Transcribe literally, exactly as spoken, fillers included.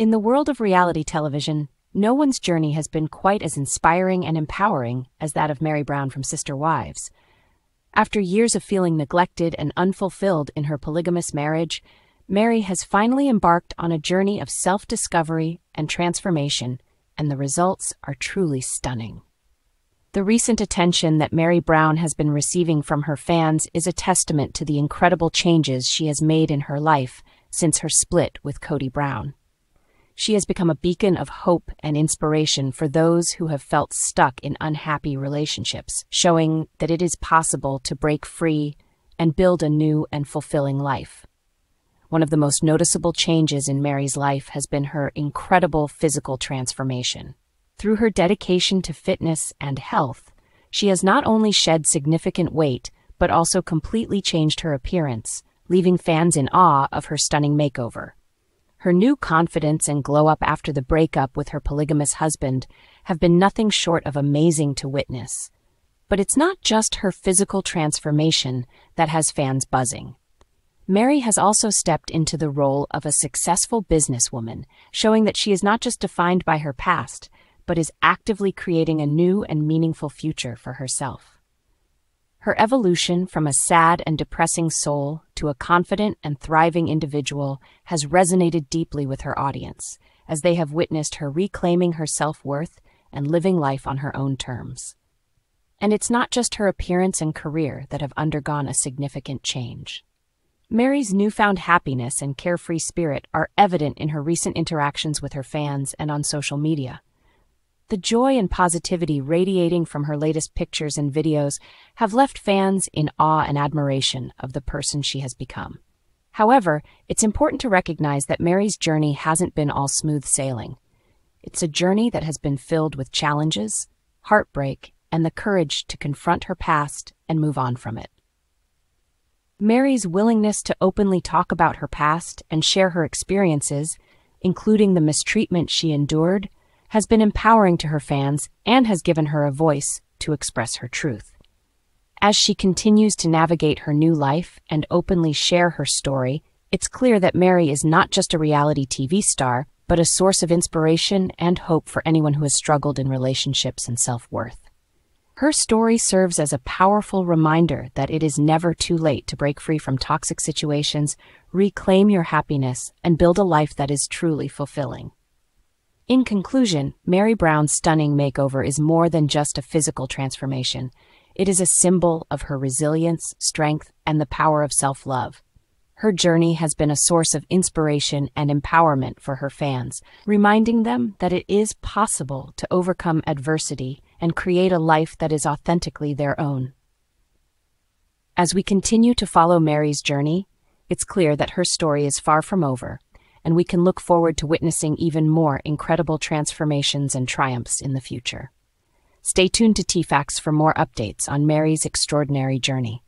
In the world of reality television, no one's journey has been quite as inspiring and empowering as that of Meri Brown from Sister Wives. After years of feeling neglected and unfulfilled in her polygamous marriage, Meri has finally embarked on a journey of self-discovery and transformation, and the results are truly stunning. The recent attention that Meri Brown has been receiving from her fans is a testament to the incredible changes she has made in her life since her split with Kody Brown. She has become a beacon of hope and inspiration for those who have felt stuck in unhappy relationships, showing that it is possible to break free and build a new and fulfilling life. One of the most noticeable changes in Meri's life has been her incredible physical transformation. Through her dedication to fitness and health, she has not only shed significant weight, but also completely changed her appearance, leaving fans in awe of her stunning makeover. Her new confidence and glow-up after the breakup with her polygamous husband have been nothing short of amazing to witness. But it's not just her physical transformation that has fans buzzing. Meri has also stepped into the role of a successful businesswoman, showing that she is not just defined by her past, but is actively creating a new and meaningful future for herself. Her evolution from a sad and depressing soul to a confident and thriving individual has resonated deeply with her audience, as they have witnessed her reclaiming her self-worth and living life on her own terms. And it's not just her appearance and career that have undergone a significant change. Meri's newfound happiness and carefree spirit are evident in her recent interactions with her fans and on social media. The joy and positivity radiating from her latest pictures and videos have left fans in awe and admiration of the person she has become. However, it's important to recognize that Meri's journey hasn't been all smooth sailing. It's a journey that has been filled with challenges, heartbreak, and the courage to confront her past and move on from it. Meri's willingness to openly talk about her past and share her experiences, including the mistreatment she endured, has been empowering to her fans and has given her a voice to express her truth. As she continues to navigate her new life and openly share her story, it's clear that Meri is not just a reality T V star, but a source of inspiration and hope for anyone who has struggled in relationships and self-worth. Her story serves as a powerful reminder that it is never too late to break free from toxic situations, reclaim your happiness, and build a life that is truly fulfilling. In conclusion, Meri Brown's stunning makeover is more than just a physical transformation. It is a symbol of her resilience, strength, and the power of self-love. Her journey has been a source of inspiration and empowerment for her fans, reminding them that it is possible to overcome adversity and create a life that is authentically their own. As we continue to follow Meri's journey, it's clear that her story is far from over, and we can look forward to witnessing even more incredible transformations and triumphs in the future. Stay tuned to T Facts for more updates on Meri's extraordinary journey.